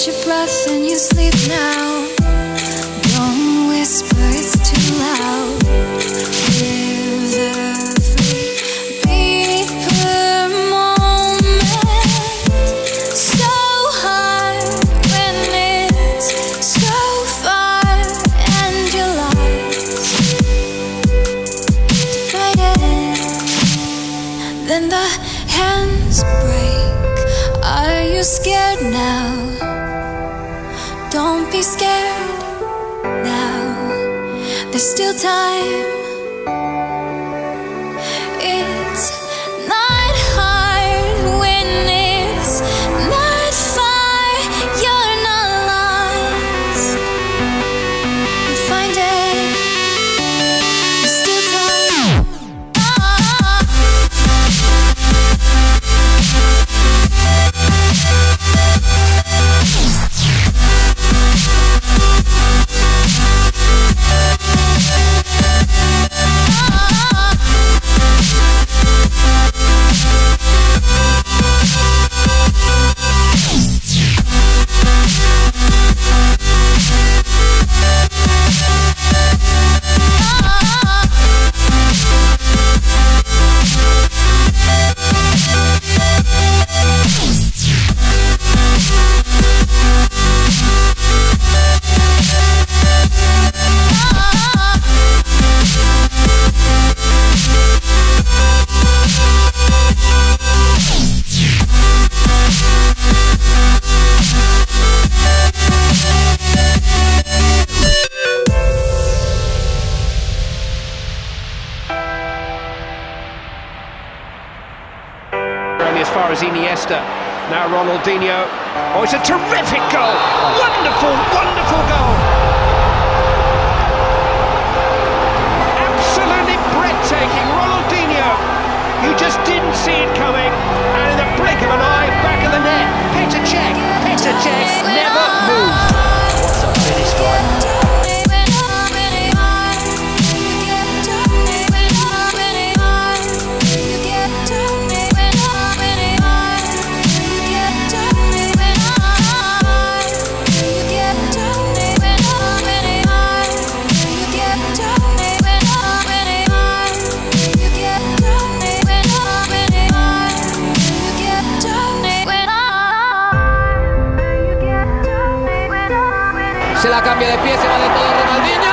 catch your breath and you sleep now. Don't whisper, it's too loud. Live every deeper moment. So hard when it's so far and you're lost. Divided. Then the hands break. Are you scared now? Don't be scared now. There's still time. It's not hard when it's not far. You're not lost. You find it. There's still time. As far as Iniesta, now Ronaldinho. Oh, it's a terrific goal! Wonderful, wonderful goal! Absolutely breathtaking, Ronaldinho. You just didn't see it coming, and in the blink of an eye, back of the net. Peter Cech never moved. What's a finish line? Se la cambia de pie, se va de todo Ronaldinho.